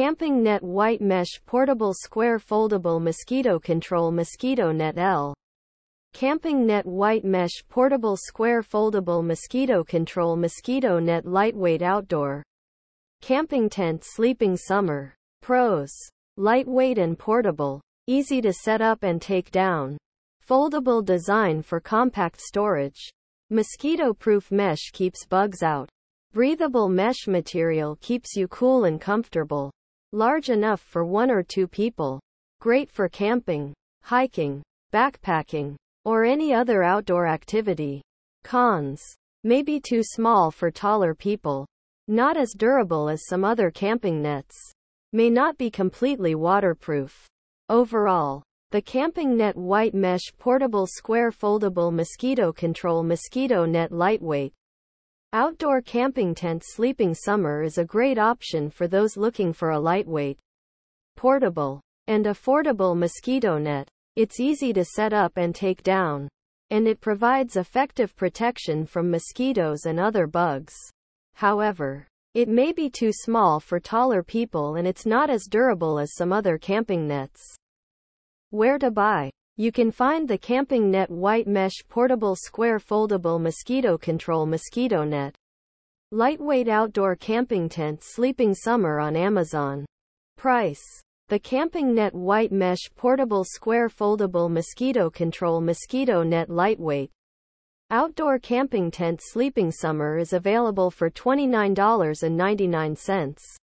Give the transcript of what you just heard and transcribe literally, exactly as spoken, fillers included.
Camping Net White Mesh Portable Square Foldable Mosquito Control Mosquito Net L. Camping Net White Mesh Portable Square Foldable Mosquito Control Mosquito Net Lightweight Outdoor Camping Tent Sleeping Summer. Pros. Lightweight and portable. Easy to set up and take down. Foldable design for compact storage. Mosquito-proof mesh keeps bugs out. Breathable mesh material keeps you cool and comfortable. Large enough for one or two people. Great for camping, hiking, backpacking, or any other outdoor activity. Cons. Maybe too small for taller people. Not as durable as some other camping nets. May not be completely waterproof. Overall, the Camping Net White Mesh Portable Square Foldable Mosquito Control Mosquito Net Lightweight Outdoor Camping Tent Sleeping Summer is a great option for those looking for a lightweight, portable, and affordable mosquito net. It's easy to set up and take down, and it provides effective protection from mosquitoes and other bugs. However, it may be too small for taller people and it's not as durable as some other camping nets. Where to buy? You can find the Camping Net White Mesh Portable Square Foldable Mosquito Control Mosquito Net Lightweight Outdoor Camping Tent Sleeping Summer on Amazon. Price. The Camping Net White Mesh Portable Square Foldable Mosquito Control Mosquito Net Lightweight Outdoor Camping Tent Sleeping Summer is available for twenty-nine dollars and ninety-nine cents.